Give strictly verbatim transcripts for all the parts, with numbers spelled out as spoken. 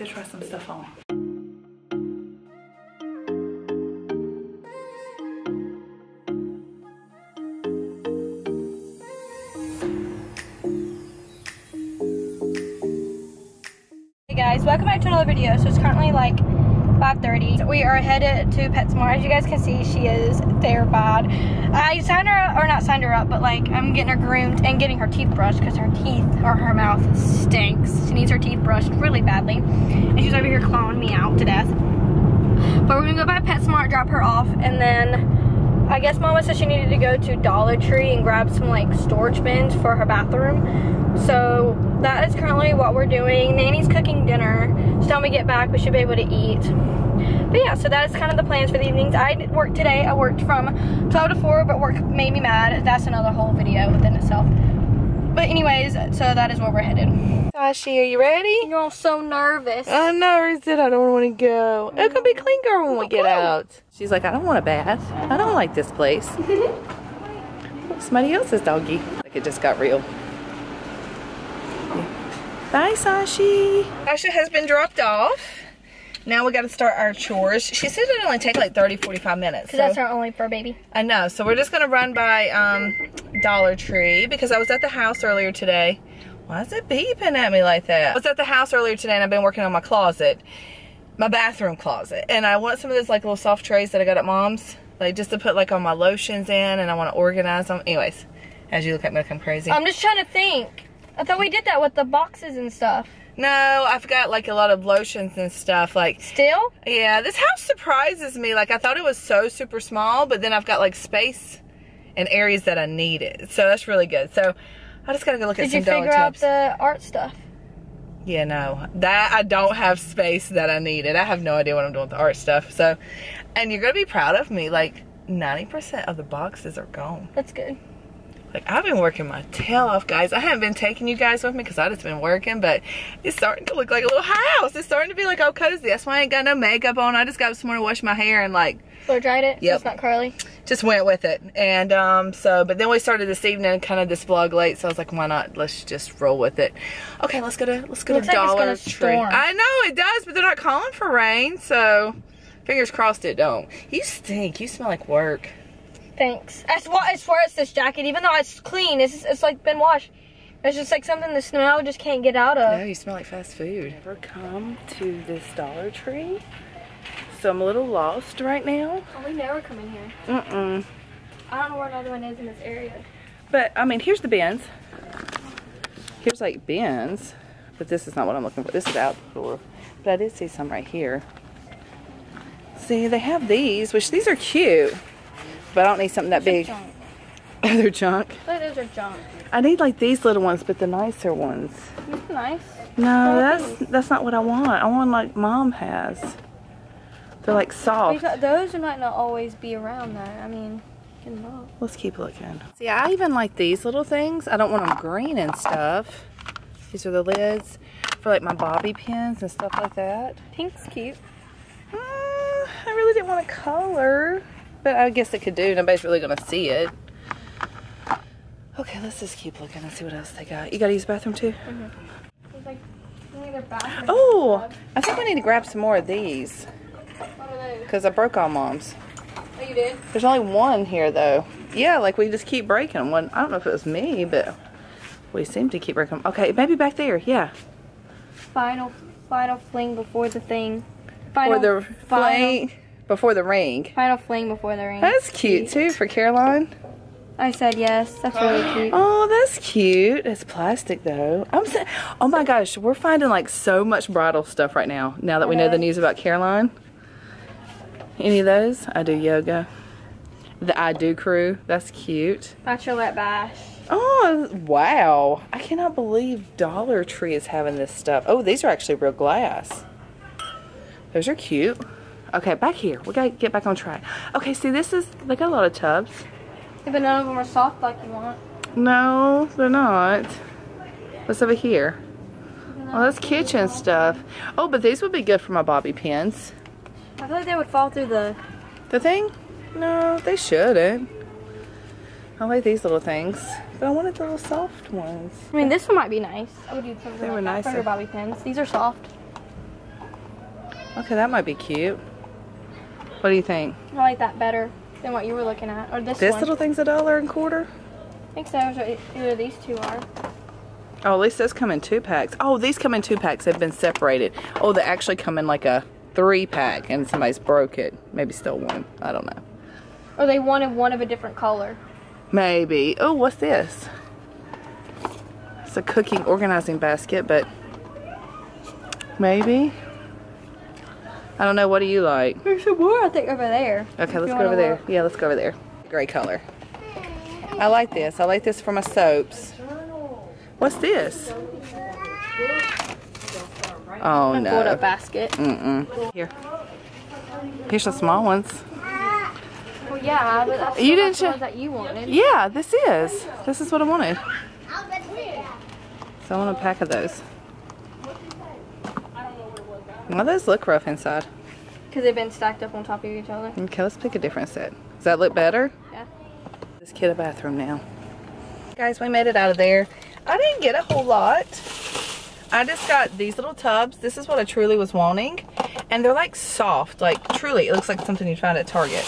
let's go try some stuff on. Hey guys, welcome back to another video. So it's currently like five thirty. So we are headed to PetSmart. As you guys can see, she is terrified. I signed her up, or not signed her up, but like I'm getting her groomed and getting her teeth brushed because her teeth or her mouth stinks. She needs her teeth brushed really badly. And she's over here clawing me out to death. But we're gonna go by PetSmart, drop her off, and then I guess Mama said she needed to go to Dollar Tree and grab some like storage bins for her bathroom. So that is currently what we're doing. Nanny's cooking dinner. So when we get back, we should be able to eat. But yeah, so that is kind of the plans for the evenings. I worked today. I worked from twelve to four, but work made me mad. That's another whole video within itself. But anyways, so that is where we're headed. Tashi, are you ready? You're all so nervous. I'm nervous that I don't want to go. It could be clean girl when we get out. She's like, I don't want a bath. I don't like this place. Somebody else's doggy. Like it just got real. Bye, Sashi. Sasha has been dropped off. Now we got to start our chores. She said it only take like thirty, forty-five minutes. Because so that's our only fur baby. I know. So we're just going to run by um, Dollar Tree because I was at the house earlier today. Why is it beeping at me like that? I was at the house earlier today and I've been working on my closet, my bathroom closet. And I want some of those like little soft trays that I got at Mom's, like just to put like all my lotions in, and I want to organize them. Anyways, as you look at me like I'm crazy. I'm just trying to think. I thought we did that with the boxes and stuff. No, I've got like a lot of lotions and stuff. Like still? Yeah, this house surprises me. Like I thought it was so super small, but then I've got like space and areas that I need it. So that's really good. So I just gotta go look did at some dollar tips. Did you figure out the art stuff? Yeah, no. That I don't have space that I needed. I have no idea what I'm doing with the art stuff. So, and you're gonna be proud of me. Like ninety percent of the boxes are gone. That's good. Like, I've been working my tail off, guys. I haven't been taking you guys with me because I've just been working, but it's starting to look like a little house. It's starting to be like all cozy. That's why I ain't got no makeup on. I just got up this morning to wash my hair and like... Floor dried it? Yep. So it's not curly? Just went with it. And um, so, but then we started this evening, kind of this vlog late, so I was like, why not? Let's just roll with it. Okay, let's go to, let's go to Dollar Tree. I know, it does, but they're not calling for rain, so fingers crossed it don't. You stink. You smell like work. Thanks. I swear, I swear it's this jacket, even though it's clean. It's just, it's like been washed. It's just like something the smell just can't get out of. No, you smell like fast food. I've never come to this Dollar Tree, so I'm a little lost right now. Oh, we never come in here. Mm-mm. I don't know where another one is in this area. But, I mean, here's the bins. Here's like bins, but this is not what I'm looking for. This is outdoor, but I did see some right here. See, they have these, which these are cute. But I don't need something that big. Junk. They're junk. Look, those are junk. I need like these little ones, but the nicer ones. These are nice. No, that's these? that's not what I want. I want like Mom has. They're like soft. Got, those might not always be around though. I mean, you can look. Let's keep looking. See, I even like these little things. I don't want them green and stuff. These are the lids for like my bobby pins and stuff like that. Pink's cute. Mm, I really didn't want a color. But I guess it could do. Nobody's really gonna see it. Okay, let's just keep looking and see what else they got. You gotta use the bathroom too? Mm-hmm. Like, oh, I think I need to grab some more of these. What are those? Because I broke all Mom's. Oh, you did? There's only one here though. Yeah, like we just keep breaking them. One, I don't know if it was me, but we seem to keep breaking them. Okay, maybe back there, yeah. Final, final fling before the thing. Final, or the fling. Before the ring. Final fling before the ring. That's cute, cute too for Caroline. I said yes. That's really cute. Oh, that's cute. It's plastic though. I'm so, oh my gosh, we're finding like so much bridal stuff right now. Now that we know the news about Caroline. Any of those? I do yoga. The I do crew. That's cute. Bachelorette bash. Oh wow! I cannot believe Dollar Tree is having this stuff. Oh, these are actually real glass. Those are cute. Okay, back here. We gotta get back on track. Okay, see, this is, they got a lot of tubs. Yeah, but none of them are soft like you want. No, they're not. What's over here? Well, that's kitchen stuff. Oh, but these would be good for my bobby pins. I feel like they would fall through the... The thing? No, they shouldn't. I like these little things. But I wanted the little soft ones. I mean, this one might be nice. I would use some of them for your bobby pins. These are soft. Okay, that might be cute. What do you think? I like that better than what you were looking at. Or this This one. Little thing's a dollar and quarter? I think so. Either these two are. Oh, at least those come in two packs. Oh, these come in two packs. They've been separated. Oh, they actually come in like a three pack and somebody's broke it. Maybe still one. I don't know. Or they wanted one of a different color. Maybe. Oh, what's this? It's a cooking organizing basket, but maybe. I don't know. What do you like? There's some more, I think, over there. Okay, let's go over there. Look. Yeah, let's go over there. Gray color. I like this. I like this for my soaps. What's this? Oh, no. I bought a basket. Mm-mm. Here. Here's the small ones. Well, yeah, but that's you didn't the ones that you wanted. Yeah, this is. This is what I wanted. So I want a pack of those. Well, those look rough inside. Because they've been stacked up on top of each other. Okay, let's pick a different set. Does that look better? Yeah. This kid a bathroom now. Guys, we made it out of there. I didn't get a whole lot. I just got these little tubs. This is what I truly was wanting. And they're like soft. Like truly, it looks like something you find at Target.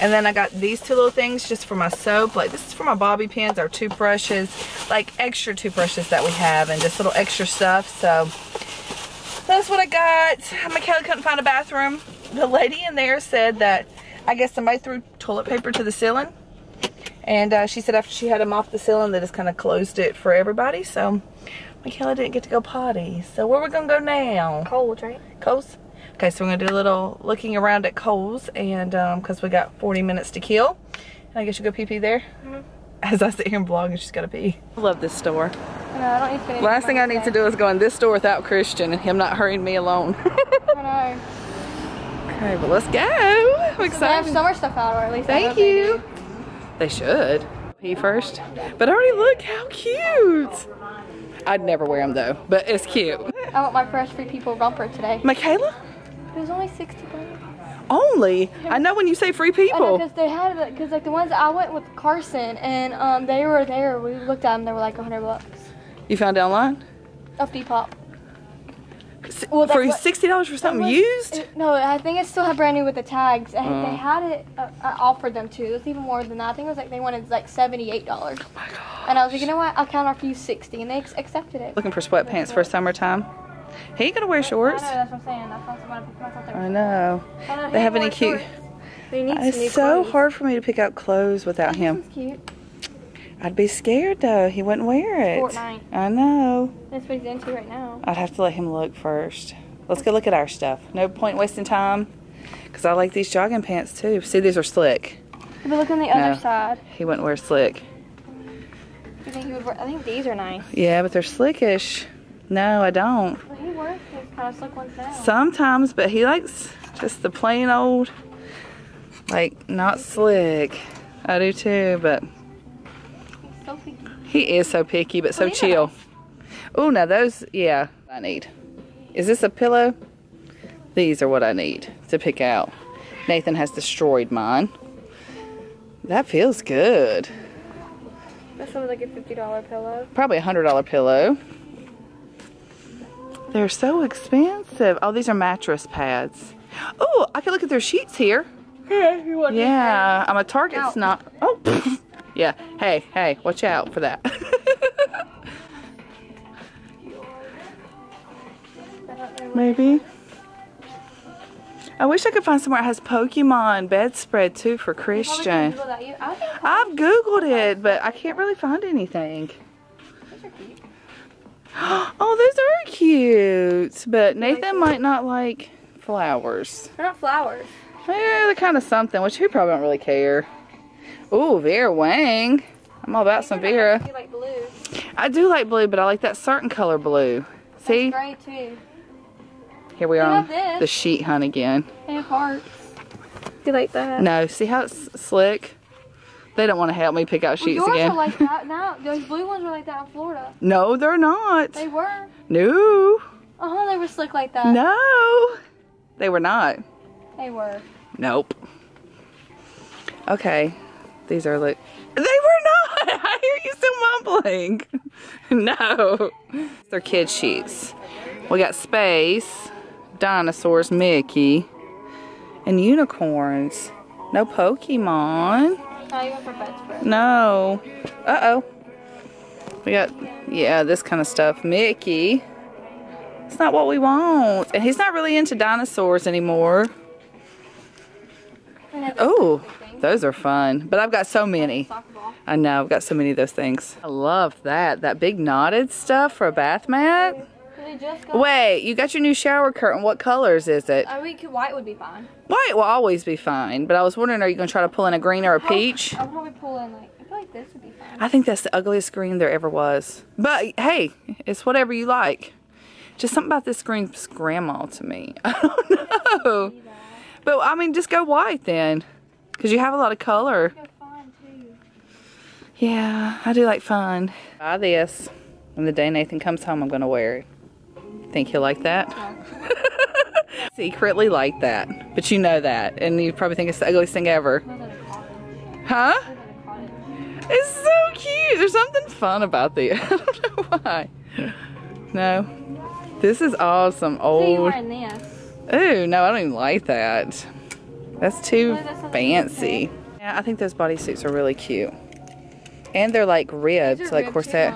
And then I got these two little things just for my soap. Like this is for my bobby pins, our toothbrushes. Like extra toothbrushes that we have and just little extra stuff. So that's what I got. Michaela couldn't find a bathroom. The lady in there said that I guess somebody threw toilet paper to the ceiling. And uh, she said after she had them off the ceiling, they just kind of closed it for everybody. So Michaela didn't get to go potty. So where are we going to go now? Kohl's, right? Kohl's? Okay, so we're going to do a little looking around at Kohl's. And because um, we got forty minutes to kill. And I guess you go pee-pee there. Mm-hmm. As I sit here and vlog and she's got to pee. I love this store. No, I don't need to do Last thing I need today. to do is go in this store without Christian and him not hurrying me alone. I know. Okay, but let's go. I'm so excited. They have summer stuff out, or at least Thank you. They They should. Pee first. But I already look how cute. I'd never wear them though, but it's cute. I want my fresh Free People romper today. Michaela? It was only sixty dollars. Only? I know when you say Free People. Because they had, because like the ones I went with Carson and um, they were there. We looked at them. They were like a hundred bucks. You found it online? Off Depop. Well, for sixty dollars for something was, used? It, no, I think it still had brand new with the tags. And mm. they had it, uh, I offered them too. It was even more than that. I think it was like they wanted like seventy-eight dollars. Oh my gosh. And I was like, you know what? I'll count off you sixty dollars. And they accepted it. Looking for sweatpants for summertime. He ain't gonna wear shorts. I know, that's what I'm saying. I found somebody to pick myself there. I know. I don't know they have any cute. They need it's new so clothes. hard for me to pick out clothes without him. That's cute. I'd be scared though. He wouldn't wear it. Fortnite. I know. That's what he's into right now. I'd have to let him look first. Let's go look at our stuff. No point wasting time. Because I like these jogging pants too. See, these are slick. But look on the no, other side. He wouldn't wear slick. I think he would wear, I think these are nice. Yeah, but they're slickish. No, I don't. Well, he wears those kind of slick ones now. Sometimes, but he likes just the plain old, like, not slick. I do too, but. So picky. He is so picky, but so oh, yeah. chill. Oh, now those, yeah, I need. Is this a pillow? These are what I need to pick out. Nathan has destroyed mine. That feels good. That sounds like a fifty dollar pillow. Probably a hundred dollar pillow. They're so expensive. Oh, these are mattress pads. Oh, I can look at their sheets here. Hey, you want yeah, I'm a Target snob. Oh. Yeah, hey, hey, watch out for that. Maybe. I wish I could find somewhere that has Pokemon bedspread too for Christian. Google that. You, I think I've Googled it, but I can't really find anything. Those are cute. Oh, those are cute, but Nathan might not like flowers. They're not flowers. Yeah, they're kind of something, which he probably don't really care. Ooh, Vera Wang. I'm all about some Vera. I, like blue. I do like blue, but I like that certain color blue. See? That's gray too. Here we are on this. the sheet hunt again. They have hearts. Do you like that? No, see how it's slick? They don't want to help me pick out sheets well, yours again. Are like that now. Those blue ones were like that in Florida. No, they're not. They were. No. Uh-huh, they were slick like that. No. They were not. They were. Nope. Okay. These are like, they were not! I hear you still mumbling. No. They're kid sheets. We got space, dinosaurs, Mickey. And unicorns. No Pokemon. Not even for pets. No. Uh-oh. We got, yeah, this kind of stuff. Mickey. It's not what we want. And he's not really into dinosaurs anymore. Oh, those are fun. But I've got so many. I know, I've got so many of those things. I love that. That big knotted stuff for a bath mat. Wait, you got your new shower curtain. What colors is it? I mean, white would be fine. White will always be fine. But I was wondering, are you going to try to pull in a green or a peach? I'll probably pull in like, I feel like this would be fine. I think that's the ugliest green there ever was. But hey, it's whatever you like. Just something about this green's grandma to me. I don't know. But I mean, just go white then. Because you have a lot of color. Yeah, I do like fun. Buy this. And the day Nathan comes home, I'm going to wear it. Think he'll like that? Secretly like that, but you know that, and you probably think it's the ugliest thing ever. Huh? It's so cute. There's something fun about this. I don't know why. No, this is awesome. Old. Ooh, no, I don't even like that. That's too fancy. Yeah, I think those bodysuits are really cute, and they're like ribbed, like corset.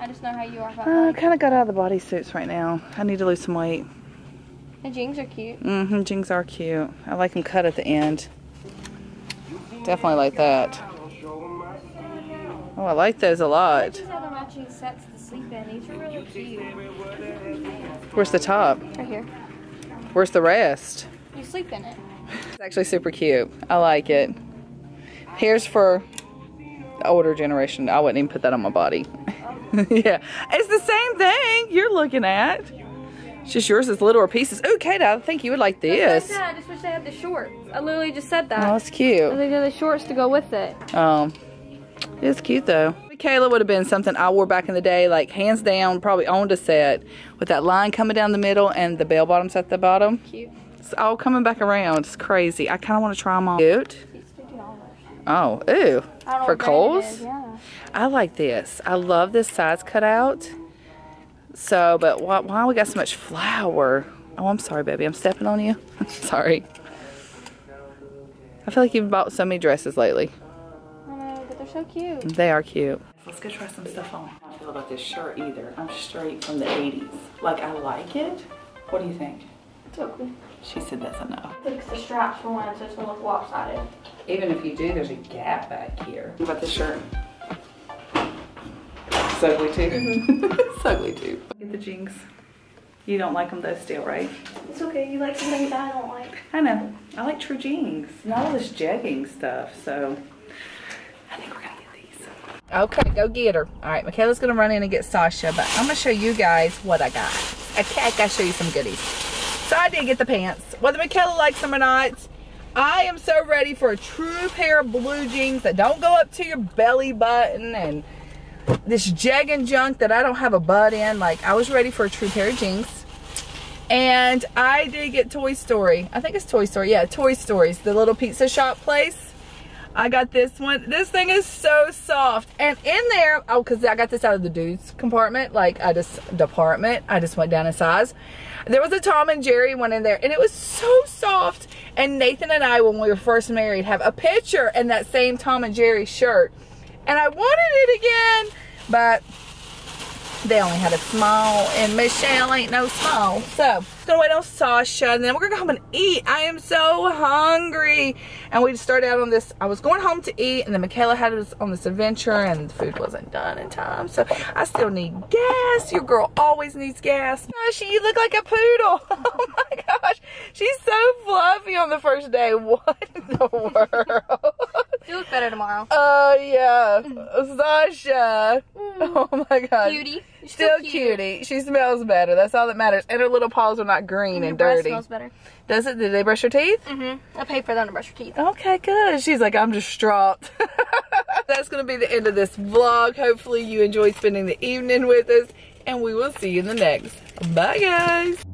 I just know how you are about uh, I kind of got out of the bodysuits right now. I need to lose some weight. The jeans are cute. Mm-hmm, jeans are cute. I like them cut at the end. Definitely like that. Oh, I like those a lot. These have matching sets to sleep in. These are really cute. Where's the top? Right here. Where's the rest? You sleep in it. It's actually super cute. I like it. Here's for the older generation. I wouldn't even put that on my body. Yeah, it's the same thing you're looking at. It's just yours is littler pieces. Oh, Katie, I think you would like this. I, I just wish they had the shorts. I literally just said that. Oh, that's cute. I think they're the shorts to go with it. Um, it's cute though. Kayla would have been something I wore back in the day, like hands down, probably owned a set with that line coming down the middle and the bell bottoms at the bottom. Cute. It's all coming back around. It's crazy. I kind of want to try them all. Cute. Oh, ooh. For Kohl's? Yeah. I like this. I love this size cutout. So, but why, why we got so much flour? Oh, I'm sorry, baby. I'm stepping on you. I'm sorry. I feel like you've bought so many dresses lately. I know, but they're so cute. They are cute. Let's go try some stuff on. I don't feel about this shirt either. I'm straight from the eighties. Like, I like it. What do you think? It's okay. She said that's a no. Fix the straps for one so it's gonna look lopsided. Even if you do, there's a gap back here. What about this shirt? It's ugly too. Mm-hmm. It's ugly too. Get the jeans. You don't like them though still, right? It's okay, you like something that I don't like. I know. I like true jeans. Not all this jegging stuff, so I think we're gonna get these. Okay, go get her. Alright, Michaela's gonna run in and get Sasha, but I'm gonna show you guys what I got. Okay, I gotta show you some goodies. So I did get the pants. Whether Michaela likes them or not, I am so ready for a true pair of blue jeans that don't go up to your belly button and this jegging junk that I don't have a butt in. Like, I was ready for a true pair of jeans. And I did get Toy Story. I think it's Toy Story. Yeah, Toy Story's the little pizza shop place. I got this one. This thing is so soft. And in there, oh, because I got this out of the dude's compartment. Like, I just, department. I just went down in size. There was a Tom and Jerry one in there. And it was so soft. And Nathan and I, when we were first married, have a picture in that same Tom and Jerry shirt. And I wanted it again. But they only had a small. And Michelle ain't no small. So, gonna wait on Sasha, and then we're gonna go home and eat. I am so hungry. And we started out on this. I was going home to eat, and then Michaela had us on this adventure, and the food wasn't done in time. So I still need gas. Your girl always needs gas. Sasha, you look like a poodle. Oh my gosh, she's so fluffy on the first day. What in the world? You look better tomorrow. Oh uh, yeah, Sasha. Oh my gosh, cutie. You're still still cute. Cutie. She smells better. That's all that matters. And her little paws are not green and, and dirty. Smells better. Does it? Did they brush your teeth? Mm-hmm. I paid for them to brush your teeth. Okay, good. She's like, I'm distraught. That's going to be the end of this vlog. Hopefully you enjoyed spending the evening with us, and we will see you in the next. Bye, guys.